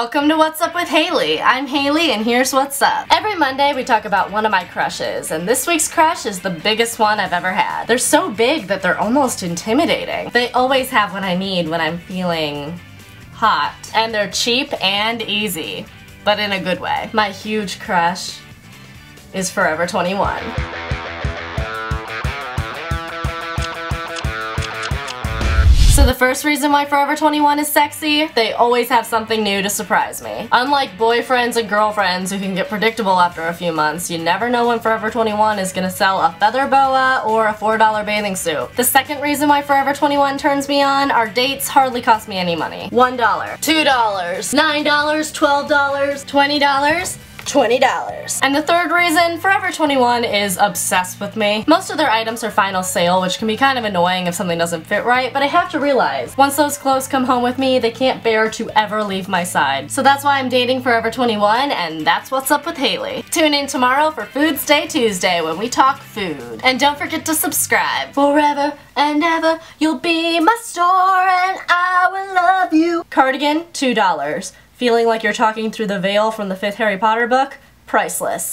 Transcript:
Welcome to What's Up with Haley. I'm Haley and here's what's up. Every Monday we talk about one of my crushes, and this week's crush is the biggest one I've ever had. They're so big that they're almost intimidating. They always have what I need when I'm feeling hot, and they're cheap and easy, but in a good way. My huge crush is Forever 21. So the first reason why Forever 21 is sexy, they always have something new to surprise me. Unlike boyfriends and girlfriends who can get predictable after a few months, you never know when Forever 21 is gonna sell a feather boa or a $4 bathing suit. The second reason why Forever 21 turns me on are dates hardly cost me any money. $1, $2, $9, $12, $20, $20. And the third reason, Forever 21 is obsessed with me. Most of their items are final sale, which can be kind of annoying if something doesn't fit right, but I have to realize, once those clothes come home with me, they can't bear to ever leave my side. So that's why I'm dating Forever 21, and that's what's up with Haley. Tune in tomorrow for Food Stay Tuesday when we talk food. And don't forget to subscribe. Forever and ever, you'll be my store and I will love you. Cardigan, $2. Feeling like you're talking through the veil from the 5th Harry Potter book? Priceless.